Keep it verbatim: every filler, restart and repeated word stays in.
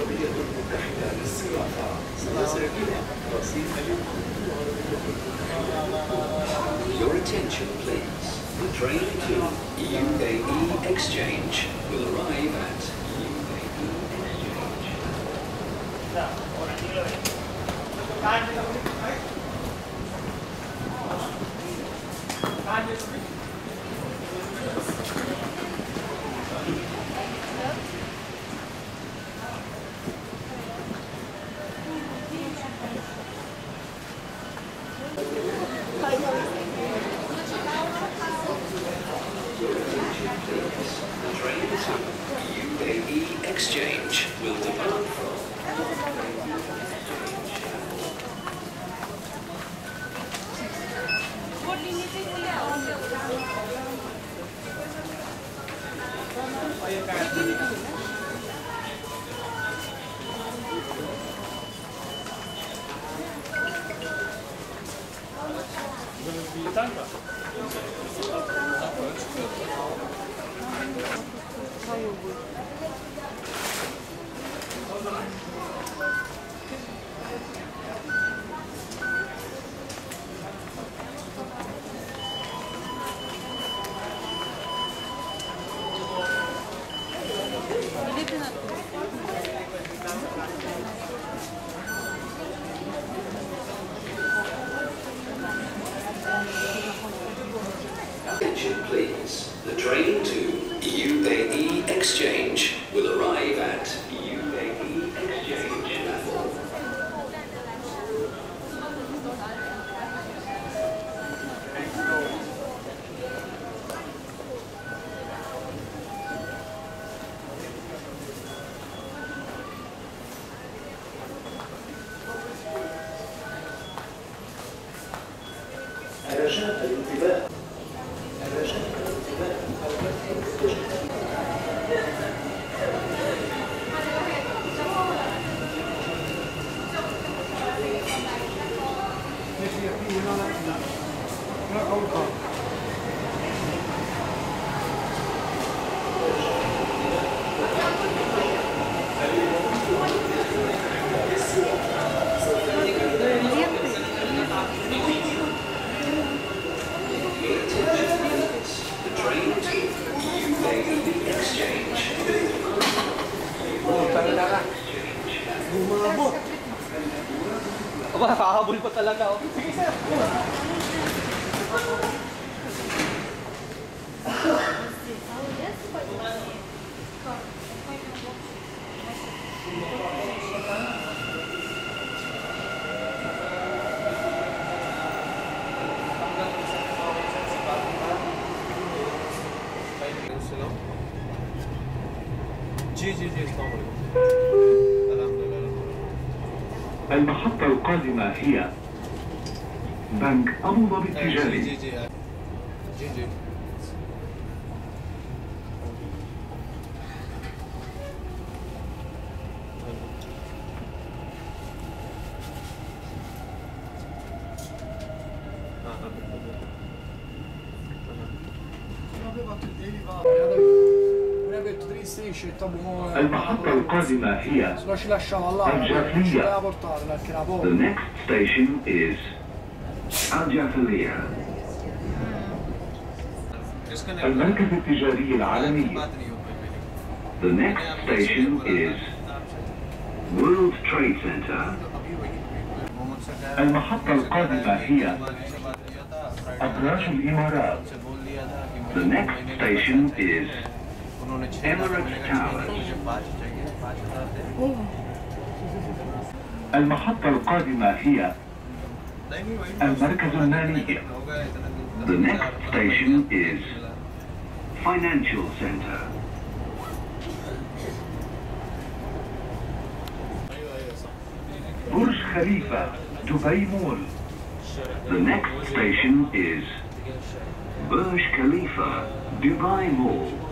العربية المتحدة للصرافة سنزعجها رصيد اليوم. Your attention please. The train to U A E Exchange will arrive at U A E Exchange. المحطة القادمة هي بنك أبوظبي التجاري. المحطة القادمة هي الجافلية. The next station is الجافلية. المركز التجاري العالمي. The next station is World Trade Center. المحطة القادمة هي أبراج الإمارات. The next station is Emirates Town. المحطة القادمة هي المركز المالي. The next station is Financial Center. برج خليفة دبي مول. The next station is Burj Khalifa Dubai Mall.